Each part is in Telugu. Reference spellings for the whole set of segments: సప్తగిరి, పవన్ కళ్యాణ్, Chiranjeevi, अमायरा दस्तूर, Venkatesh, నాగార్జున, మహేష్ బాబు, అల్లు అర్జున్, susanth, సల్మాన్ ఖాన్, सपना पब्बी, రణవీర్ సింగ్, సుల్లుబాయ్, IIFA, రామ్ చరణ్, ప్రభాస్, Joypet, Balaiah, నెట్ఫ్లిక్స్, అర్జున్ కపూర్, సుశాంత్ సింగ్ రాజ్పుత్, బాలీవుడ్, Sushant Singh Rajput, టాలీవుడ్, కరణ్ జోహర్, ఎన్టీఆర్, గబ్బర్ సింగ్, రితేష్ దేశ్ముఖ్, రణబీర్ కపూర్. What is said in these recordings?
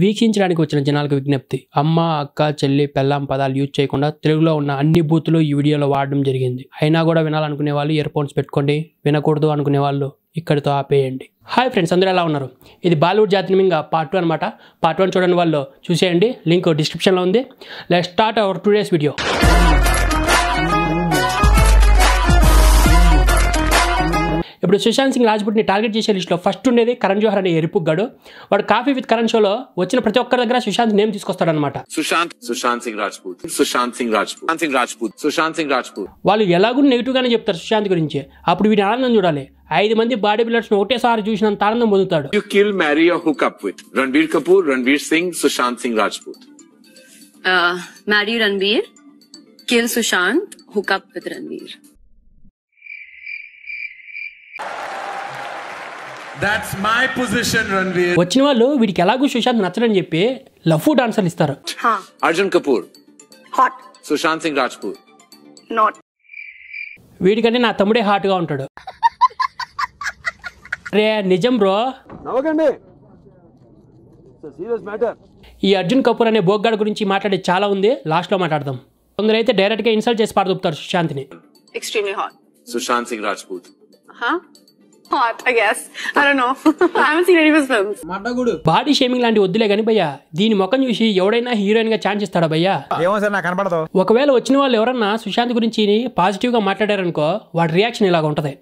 వీక్షించడానికి వచ్చిన జనాలకు విజ్ఞప్తి, అమ్మ, అక్క, చెల్లి, పెళ్ళాం పదాలు యూజ్ చేయకుండా తెలుగులో ఉన్న అన్ని బూతులు ఈ వీడియోలో వాడడం జరిగింది. అయినా కూడా వినాలనుకునే వాళ్ళు ఇయర్ ఫోన్స్ పెట్టుకోండి, వినకూడదు అనుకునే వాళ్ళు ఇక్కడితో ఆపేయండి. హాయ్ ఫ్రెండ్స్, అందరూ ఎలా ఉన్నారు? ఇది బాలీవుడ్ జాతినిమింగ పార్ట్ 2 అనమాట. పార్ట్ 1 చూడని వాళ్ళు చూసేయండి, లింక్ డిస్క్రిప్షన్లో ఉంది. Let's start our today's video. ఇప్పుడు సుశాంత్ సింగ్ రాజ్పుట్ని టార్గెట్ చేసే లిస్టులో ఫస్ట్ ఉండేది కరణ్ జోహర్ అనే ఎరుపుగాడు. వాడు కాఫీ విత్ కరణ్ షోలో వచ్చిన ప్రతి ఒక్కరి దగ్గర సుశాంత్ నేమ్ తీసుకొస్తాడనమాట. సుశాంత్ సింగ్ రాజ్పుత్ వాళ్ళు ఎలాగూ నెగిటివ్ గానే చెప్తారు సుశాంత్ గురించి. అప్పుడు వీడి ఆనందం చూడాలి. 5 మంది బాడీ బిల్డర్స్ ఒకటేసారి చూసినంత ఆనందం పొందుతాడు. You kill, marry or hook up with రణబీర్ కపూర్, రణవీర్ సింగ్, సుశాంత్ సింగ్ రాజ్పుత్. Marry Ranbir, kill Sushant, hook up with Ranbir. వచ్చిన వాళ్ళు వీడికి ఎలాగో సుశాంత్ నచ్చడని చెప్పి లవ్ డాన్సర్లు ఇస్తారు. అర్జున్ కపూర్, సుశాంత్ సింగ్ రాజ్పూర్. వీడికంటే నా తమ్ముడే హాట్ గా ఉంటాడు. రే నిజం బ్రో, ఈ అర్జున్ కపూర్ అనే బోగ్గాడు గురించి మాట్లాడే చాలా ఉంది, లాస్ట్ లో మాట్లాడదాం. కొందరైతే డైరెక్ట్ గా ఇన్సల్ట్ చేసి పాడుతారు సుశాంత్ ని. సుశాంత్ సింగ్ రాజ్పూత్ బాడీ షేమింగ్ లాంటి వద్దులే గాని భయ్యా, దీని ముఖం చూసి ఎవడైనా హీరోయిన్ గా ఛాన్స్ ఇస్తాడా భయ్యా? ఒకవేళ వచ్చిన వాళ్ళు ఎవరన్నా సుశాంత్ గురించి పాజిటివ్ గా మాట్లాడారనుకో, వాడి రియాక్షన్ ఇలాగ ఉంటది.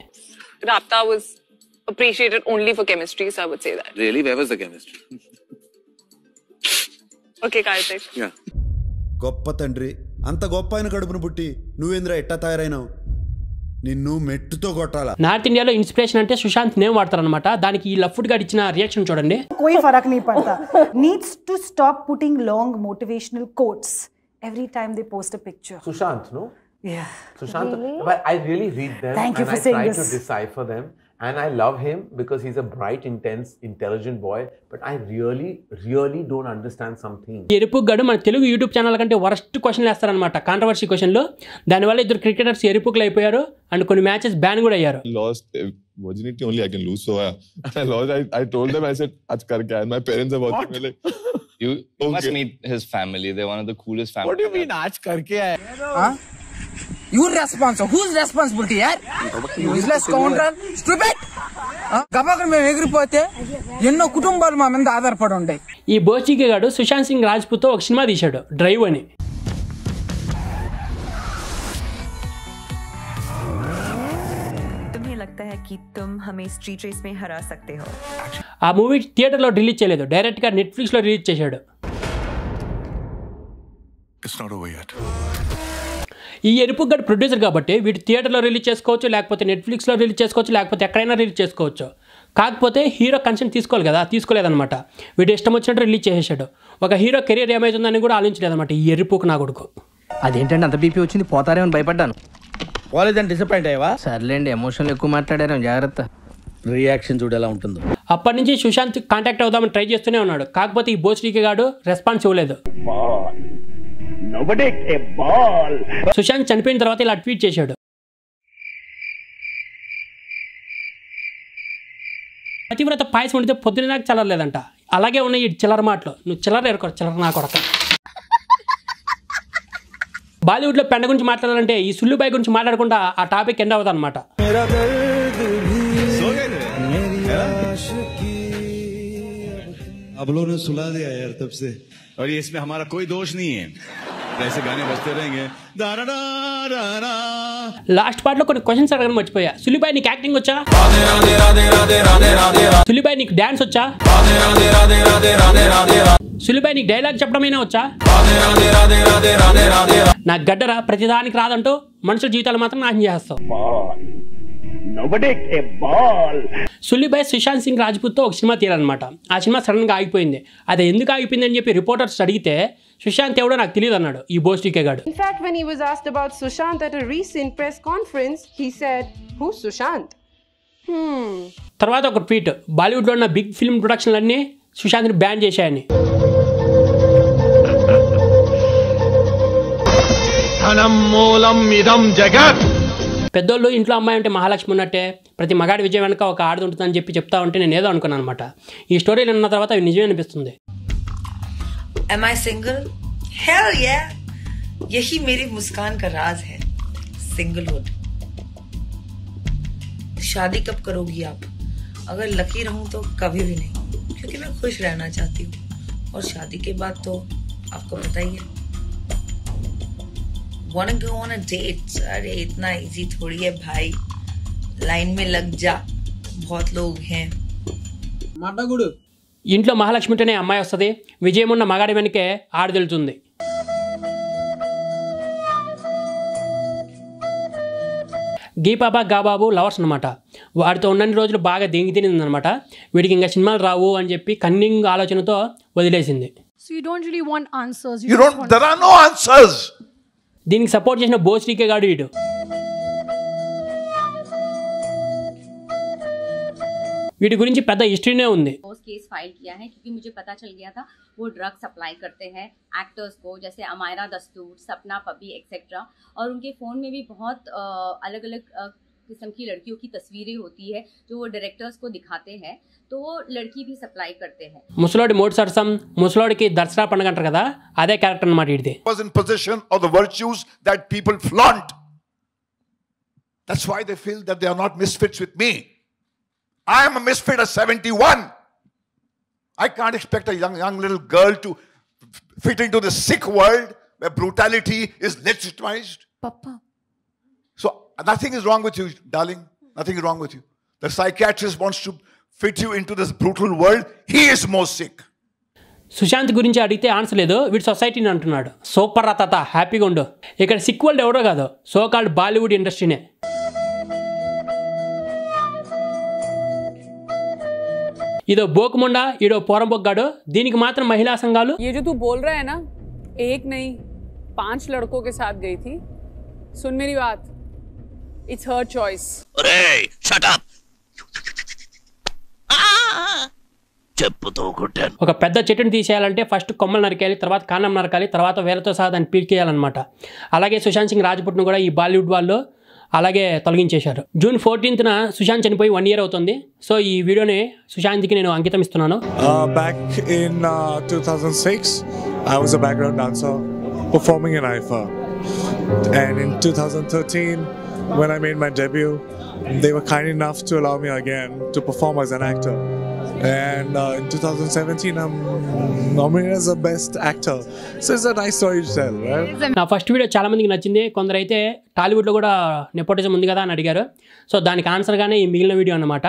గొప్ప తండ్రి, అంత గొప్ప ఆయన కడుపును పుట్టి నువ్వేంద్ర ఎట్టా తయారైనావు, నిన్ను మెట్టుతో కొట్టాలా. నార్త్ ఇండియాలో ఇన్స్పిరేషన్ అంటే సుశాంత్ నేమ్ వాడతారు అనమాట. దానికి ఈ లఫ్డ్ గాడి ఇచ్చిన రియాక్షన్ చూడండి. कोई फर्क नहीं पड़ता, needs to stop putting long motivational quotes every time they post a picture. Sushant, no? Yeah. Sushant, really? But I really read them. Thank you for saying this. I try to decipher them and I love him because he's a bright, intense, intelligent boy, but I really don't understand something. ఎరుపు గడు మన తెలుగు యూట్యూబ్ ఛానల్ కంటే వరస్ట్ క్వశ్చన్లు వేస్తారనమాట, కాంట్రవర్సీ క్వశ్చన్లు. దానివల్ల ఇద్దరు క్రికెటర్స్ ఎరుపుకులు అయిపోయారు అండ్ కొన్ని మ్యాచెస్ బ్యాన్ కూడా అయ్యారు. Virginity only I can lose, so I lost. I told them, I said aaj kar kya, my parents are watching me like you okay. Must meet his family, they're one of the coolest family. What do you mean aaj kar kya hai? Huh? You responsible, who's responsibility yaar? Useless scoundrel, stupid. గబాకం మేము ఎగిరిపోతే ఎన్నో కుటుంబాలు మా మీద ఆధారపడి ఉంటాయి. ఈ బోచికే గాడు సుశాంత్ సింగ్ రాజ్పుత్ ఒక సినిమా తీశాడు, డ్రైవ్ అని. ఆ మూవీ థియేటర్ లో రిలీజ్ చేయలేదు, డైరెక్ట్ గా నెట్ఫ్లిక్స్ లో రిలీజ్ చేశాడు. ఈ ఎరుపు గడ్ ప్రొడ్యూసర్ కాబట్టి వీడు థియేటర్ లో రిలీజ్ చేసుకోవచ్చు, లేకపోతే నెట్ఫ్లిక్స్ లో రిలీజ్ చేసుకోవచ్చు, లేకపోతే ఎక్కడైనా రిలీజ్ చేసుకోవచ్చు. కాకపోతే హీరో కన్సెంట్ తీసుకోవాలి కదా, తీసుకోలేదనమాట. వీడు ఇష్టం వచ్చినట్టు రిలీజ్ చేసేసాడు. ఒక హీరో కెరీర్ ఏమైతుందని కూడా ఆలోచించలేదన్నమాట ఈ ఎరుపుకు నా కొడుకు. అదేంటంటే అంత బీపీ వచ్చింది, పోతారేమని భయపడ్డాను. సర్లేండి, ఎమోషన్ ఎక్కువ మాట్లాడారు, జాగ్రత్త. రియాక్షన్ చూడేలా ఉంటుందో. అప్పటి నుంచి సుశాంత్ కాంటాక్ట్ అవుదామని ట్రై చేస్తూనే ఉన్నాడు. కాకపోతే ఈ బోస్టీకి గాడు రెస్పాన్స్ ఇవ్వలేదు. సుశాంత్ చనిపోయిన తర్వాత ఇలా ట్వీట్ చేశాడు. పతివ్రత పాయసం ఉంటే పొద్దున నాకు చల్లలేదంట. అలాగే ఉన్నాయి ఈ చిల్లర మాటలు, నువ్వు చిల్లర చిల్లర నా కొడక. బాలీవుడ్ లో పెండ గురించి మాట్లాడాలంటే ఈ సుల్లుబాయ్ గురించి మాట్లాడకుండా ఆ టాపిక్ ఎండ్ అవుతుంది అనమాట. లాస్ట్ పార్ట్ లో కొన్ని క్వశ్చన్స్ అడగడం మర్చిపోయా. సుల్లుబాయ్ నీకు యాక్టింగ్ వచ్చా? సుల్లుబాయ్ నీకు డాన్స్ వచ్చా? సుల్లుబాయ్ నీకు డైలాగ్ చెప్పడమైనా వచ్చా? నా గడ్డరా, ప్రతిదానికి రాదంటూ మనుషుల జీవితాలు మాత్రం నాశనం చేస్తావు. సుల్లుబాయ్ సుశాంత్ సింగ్ రాజ్పుత్ తో ఒక సినిమా తీయాలన్నమాట. ఆ సినిమా సడన్ గా ఆగిపోయింది. అది ఎందుకు ఆగిపోయింది అని చెప్పి రిపోర్టర్స్ అడిగితే సుశాంత్ ఎవడో నాకు తెలియదు అన్నాడు ఈ బోస్టికే గాడు. In fact, when he was asked about Sushant at a recent press conference, he said, "Who's Sushant?" తర్వాత ఒక ట్వీట్, బాలీవుడ్ లో ఉన్న బిగ్ ఫిల్మ్ ప్రొడక్షన్లన్నీ సుశాంత్ ని బ్యాన్ చేశాయని. పెద్దోళ్ళు ఇంట్లో అమ్మాయి అంటే మహాలక్ష్మి ఉన్నట్టే, ప్రతి మగాడి విజయం వెనక ఒక ఆడది ఉంటుందని చెప్పి చెప్తా ఉంటే నేను ఏదో అనుకున్నాను అనమాట. ఈ స్టోరీలు విన్న తర్వాత అవి నిజమే అనిపిస్తుంది. Am I single? Hell yeah! यही मेरी मुस्कान का राज है, सिंगलहुड। शादी कब करोगी आप? अगर लकी रहूं तो कभी भी नहीं, क्योंकि मैं खुश रहना चाहती हूँ। और शादी के बाद तो आपको पता ही है। Wanna go on a date? अरे इतना इजी थोड़ी है भाई, लाइन में लग जा, बहुत लोग हैं। माटा गुड़ ఇంట్లో మహాలక్ష్మితోనే అమ్మాయి వస్తుంది, విజయం ఉన్న మగాడి వెనకే ఆడదెలుతుంది। గీపాబా గాబాబు లవర్స్ అన్నమాట, వాడితో ఉన్నన్ని రోజులు బాగా దెంగి తినింది అన్నమాట। వీడికి ఇంకా సినిమాలు రావు అని చెప్పి కన్నింగ్ ఆలోచనతో వదిలేసింది। So you don't really want answers. You don't. There are no answers. దీనికి సపోర్ట్ చేసిన బోస్టీకే గాడు వీడు। వీటి గురించి పెద్ద హిస్టరీనే ఉంది। కేస్ ఫైల్ కియా హై క్యూకి ముజే పతా చల్ గయా థా वो ड्रग सप्लाई करते हैं एक्टर्स को, जैसे अमायरा दस्तूर, सपना पब्बी एक्सेट्रा। और उनके फ़ोन में भी बहुत अलग अलग किस्म की लड़कियों की तस्वीरें होती है जो वो डायरेक्टर्स को दिखाते हैं, तो वो लड़की भी सप्लाई करते हैं। ముసలాడి మోడ్ సర్సం, ముసలాడికి దర్శరా పండుగ అంటారు కదా, అదే క్యారెక్టర్ అన్నమాట ఇడిది। Was in possession of the virtues that people flaunt. That's why they feel that they are not misfits with me. I am a misfit at 71. I can't expect a young little girl to fit into the sick world where brutality is legitimized. Papa. So nothing is wrong with you, darling. Nothing is wrong with you. The psychiatrist wants to fit you into this brutal world. He is more sick. Sushant గురించి అడిగితే ఆన్సర్ లేదు, వీడు సొసైటీని అంటున్నాడు। సూపర్ రా తాత, హ్యాపీగా ఉండు। ఇక్కడ సిక్ వరల్డ్ ఎవరో కాదు, సో కాల్డ్ బాలీవుడ్ ఇండస్ట్రీనే। इधो बोक मुंडा, इधो पोरम बोक गाड़ो, दिन की मात्र महिला संघालू। ये जो तू बोल रहा है ना, एक नहीं 5 लड़कों के साथ गई थी। सुन मेरी बात, इट्स हर चॉइस। अरे शट अप, చెప్పు తో కొట్టను। ఒక పెద్ద చెట్టుని తీసేయాలంటే ఫస్ట్ కొమ్మలు నరకాలి, తర్వాత కాండం నరకాలి, తర్వాత వేలతో సహా దాన్ని పీకేయాలన్నమాట। అలాగే సుశాంత్ సింగ్ రాజ్పుట్ ను కూడా ఈ బాలీవుడ్ వాళ్ళు అలాగే తొలగించేశారు। జూన్ 14th సుశాంత్ చనిపోయి 1 year అవుతుంది। సో ఈ వీడియోని సుశాంత్కి నేను అంకితం ఇస్తున్నాను। Back in 2006 I was a background dancer performing in IIFA, and in 2013 when I made my debut they were kind enough to allow me again to perform as an actor, and in 2017 I'm nominated as a best actor. So it's a nice story to tell, right? నా ఫస్ట్ వీడియో చాలా మందికి నచ్చింది, కొందరైతే టాలీవుడ్ లో కూడా నెపోటిజం ఉంది కదా అని అడిగారు। సో దానికి ఆన్సర్ గానే ఈ మిగిలిన వీడియో అన్నమాట।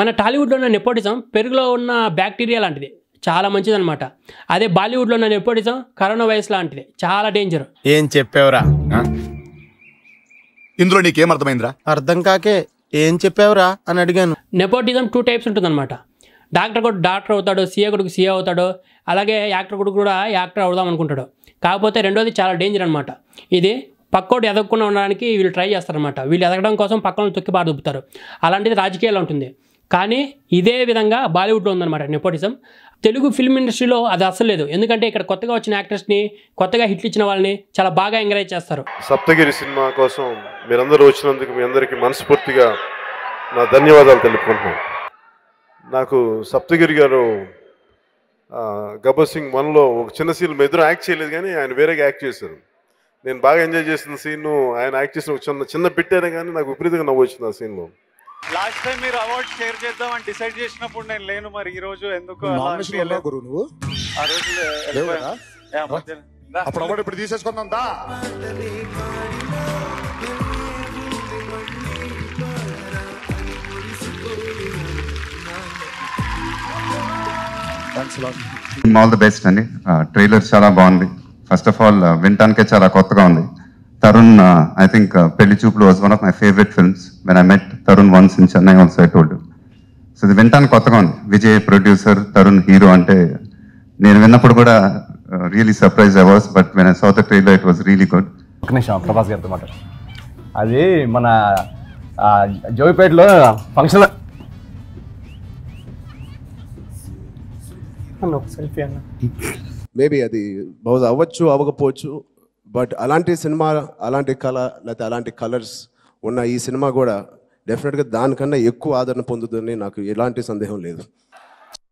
మన టాలీవుడ్ లో ఉన్న నెపోటిజం పెరుగులో ఉన్న బ్యాక్టీరియా లాంటిది, చాలా మంచిది అన్నమాట। అదే బాలీవుడ్ లో ఉన్న నెపోటిజం కరోనా వైరస్ లాంటిది, చాలా డేంజర్। ఏం చెప్పావురా ఇందులో, నీకేం అర్థమైందిరా? అర్థం కాకే ఏం చెప్పావురా అని అడిగాను। నెపోటిజం 2 టైప్స్ ఉంటుందన్నమాట। డాక్టర్ కొడుకు డాక్టర్ అవుతాడు, సీఏ కొడుకు సీఏ అవుతాడు, అలాగే యాక్టర్ కొడుకు కూడా యాక్టర్ అవుదాం అనుకుంటాడు। కాకపోతే రెండోది చాలా డేంజర్ అన్నమాట। ఇది పక్కోటి ఎదగకుండా ఉండడానికి వీళ్ళు ట్రై చేస్తారనమాట। వీళ్ళు ఎదగడం కోసం పక్కన తొక్కి బారదుపుతారు, అలాంటిది రాజకీయాల్లో ఉంటుంది। కానీ ఇదే విధంగా బాలీవుడ్లో ఉందన్నమాట నెపోటిజం। తెలుగు ఫిల్మ్ ఇండస్ట్రీలో అది అసలు లేదు, ఎందుకంటే ఇక్కడ కొత్తగా వచ్చిన యాక్టర్స్ని, కొత్తగా హిట్లు ఇచ్చిన వాళ్ళని చాలా బాగా ఎంకరేజ్ చేస్తారు। సప్తగిరి సినిమా కోసం మీరందరూ వచ్చినందుకు మీ అందరికీ మనస్ఫూర్తిగా నా ధన్యవాదాలు తెలుపుకుంటున్నాను। నాకు సప్తగిరి గారు గబ్బర్ సింగ్ 1లో ఒక చిన్న సీన్ ఎదురు యాక్ట్ చేయలేదు, కానీ ఆయన వేరేగా యాక్ట్ చేశారు। నేను బాగా ఎంజాయ్ చేసిన సీన్ ఆయన యాక్ట్ చేసిన చిన్న చిన్న బిట్ అయినా కానీ నాకు విపరీతంగా నవ్వు వచ్చింది ఆ సీన్లో। లాస్ట్ టైం మీరు అవార్డ్ షేర్ చేద్దాం అని డిసైడ్ చేసినప్పుడు నేను లేను, మరి ఈ రోజు ఎందుకు అలా చేయలేదు గురు? నువ్వు ఆ రోజు లేవరా? అప్పుడు అవార్డు ఇప్పుడు తీసేసుకుందాం దా। Thanks lot, all the best అండి। ట్రైలర్ చాలా బాగుంది। ఫస్ట్ ఆఫ్ ఆల్ వింటానికే చాలా కొత్తగా ఉంది। Tarun, I think Pelli Chooplu was one of my favorite films. When I met Tarun once in Chennai also, I told you. So the Ventan Kottagon, Vijay producer, Tarun hero ante nenu vinnappudu kuda really surprised I was, but when I saw the trailer it was really good. Oknisha Prabhas garu mat adi mana Joypet lo function hello selfie anna maybe adi bahusa avvachu avagapochu, but అలాంటి సినిమా, అలాంటి కళ, లేకపోతే అలాంటి కలర్స్ ఉన్న ఈ సినిమా కూడా డెఫినెట్గా దానికన్నా ఎక్కువ ఆదరణ పొందుతుందని నాకు ఎలాంటి సందేహం లేదు।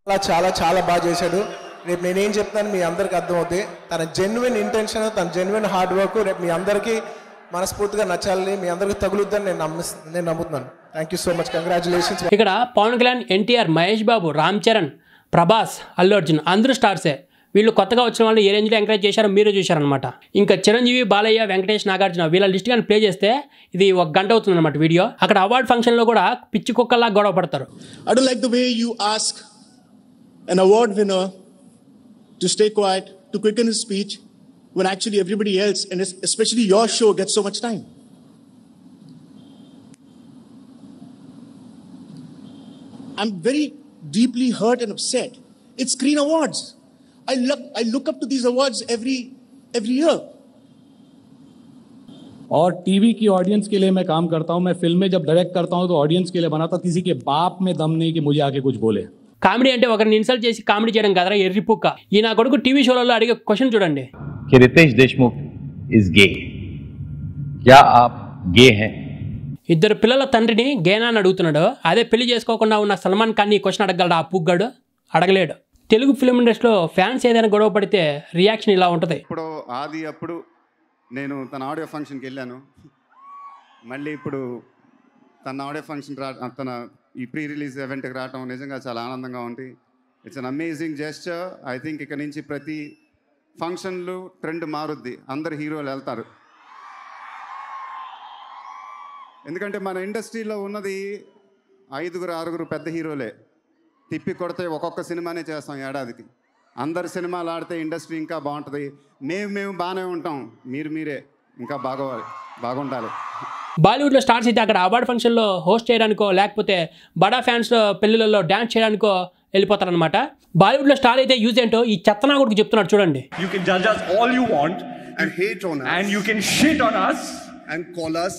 చాలా చాలా చాలా బాగా చేశాడు। రేపు నేనేం చెప్తాను మీ అందరికీ అర్థమవుతే, తన జెన్యున్ ఇంటెన్షన్, తన జెన్యున్ హార్డ్ వర్క్ రేపు మీ అందరికీ మనస్ఫూర్తిగా నచ్చాలని, మీ అందరికీ తగులుద్దని నేను నమ్ముతున్నాను. Thank you so much, congratulations. ఇక్కడ పవన్ కళ్యాణ్, ఎన్టీఆర్, మహేష్ బాబు, రామ్ చరణ్, ప్రభాస్, అల్లు అర్జున్ అందరూ స్టార్సే. వీళ్ళు కొత్తగా వచ్చిన వాళ్ళు ఏ రేంజ్లో ఎంకరేజ్ చేశారో మీరు చూశారనమాట. ఇంకా చిరంజీవి, బాలయ్య, వెంకటేష్, నాగార్జున వీళ్ళ లిస్ట్ కానీ ప్లే చేస్తే ఇది 1 గంట అవుతుంది అనమాట వీడియో. అక్కడ అవార్డ్ ఫంక్షన్లో కూడా పిచ్చి కుక్కల్లా గొడవ పడతారు. I don't like the way you ask an award winner to stay quiet, to quicken his speech when actually everybody else and especially your show gets so much time. I'm very deeply hurt and upset. It's Screen Awards. I look up to these awards every year. और टीवी की ऑडियंस के लिए मैं काम करता हूं. मैं फिल्में जब डायरेक्ट करता हूं तो ऑडियंस के लिए बनाता. किसी के बाप में दम नहीं कि मुझे आके कुछ बोले. కామెడీ అంటే ఒకరిని ఇన్సల్ట్ చేసి కామెడీ చేయడం కదరా ఎర్రిపుక్క. ఈ నా కొడుకు టీవీ షోలలో అడిగే క్వశ్చన్ చూడండి. రితేష్ దేశ్ముఖ్ ఇస్ గే, క్యా ఆప్ గే హై? ఇద్దరు పిల్లల తండ్రిని గేనా అని అడుగుతున్నాడు. అదే పెళ్లి చేసుకోకుండా ఉన్న సల్మాన్ ఖాన్ ఈ క్వశ్చన్ అడగలడా ఆ పుగ్గాడు? అడగలేడు. తెలుగు ఫిల్మ్ ఇండస్ట్రీలో ఫ్యాన్స్ ఏదైనా గొడవ పడితే రియాక్షన్ ఇలా ఉంటుంది. ఇప్పుడు ఆది అప్పుడు నేను తన ఆడియో ఫంక్షన్కి వెళ్ళాను, మళ్ళీ ఇప్పుడు తన ఆడియో ఫంక్షన్ తన ఈ ప్రీ రిలీజ్ ఈవెంట్కి రావడం నిజంగా చాలా ఆనందంగా ఉంది. It's an amazing gesture. I think ఇక నుంచి ప్రతి ఫంక్షన్లు ట్రెండ్ మారుద్ది, అందరు హీరోలు వెళ్తారు. ఎందుకంటే మన ఇండస్ట్రీలో ఉన్నది 5 6 పెద్ద హీరోలే. తిప్పి కొడితే ఒక్కొక్క సినిమానే చేస్తాం ఏడాదికి. అందరు సినిమాలు ఆడితే ఇండస్ట్రీ ఇంకా బాగుంటుంది. మేము బాగానే ఉంటాం, మీరే ఇంకా బాగుండాలి. బాలీవుడ్లో స్టార్స్ అయితే అక్కడ అవార్డ్ ఫంక్షన్లో హోస్ట్ చేయడానికో లేకపోతే బడా ఫ్యాన్స్లో పెళ్ళిళ్ళలో డ్యాన్స్ చేయడానికో వెళ్ళిపోతారనమాట. బాలీవుడ్లో స్టార్ అయితే యూజ్ ఏంటో ఈ చెత్తనా కొడుకు చెప్తున్నాడు చూడండి. You can judge us all you want and hate on us and you can shit on us and call us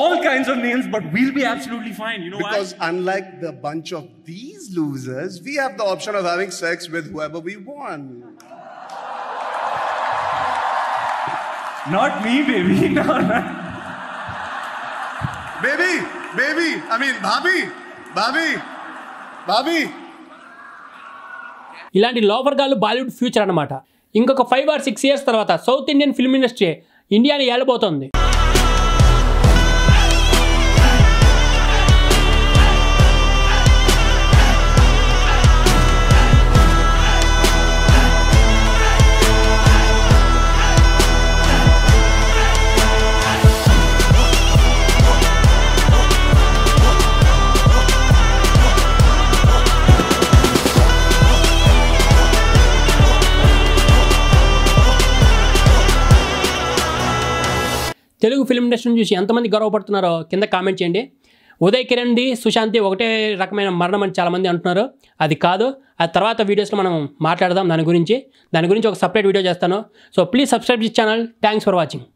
all kinds of names, but we'll be absolutely fine. You know why? Because unlike the bunch of these losers, we have the option of having sex with whoever we want. Not me, baby. No, no. Baby, I mean Bobby. ఇలాంటి లోపర్గాళ్ళు బాలీవుడ్ ఫ్యూచర్ అనమాట. ఇంకొక 5 or 6 years తర్వాత సౌత్ ఇండియన్ ఫిల్మ్ ఇండస్ట్రీ ఇండియాని ఏలబోతోంది. తెలుగు ఫిల్మ్ ఇండస్ట్రీని చూసి ఎంతమంది గర్వపడుతున్నారో కింద కామెంట్ చేయండి. ఉదయ్ కిరణ్ది, సుశాంత్ది ఒకటే రకమైన మరణం అని చాలామంది అంటున్నారు. అది కాదు, ఆ తర్వాత వీడియోస్లో మనం మాట్లాడదాం దాని గురించి. ఒక సపరేట్ వీడియో చేస్తాను. So please subscribe this channel. Thanks for watching.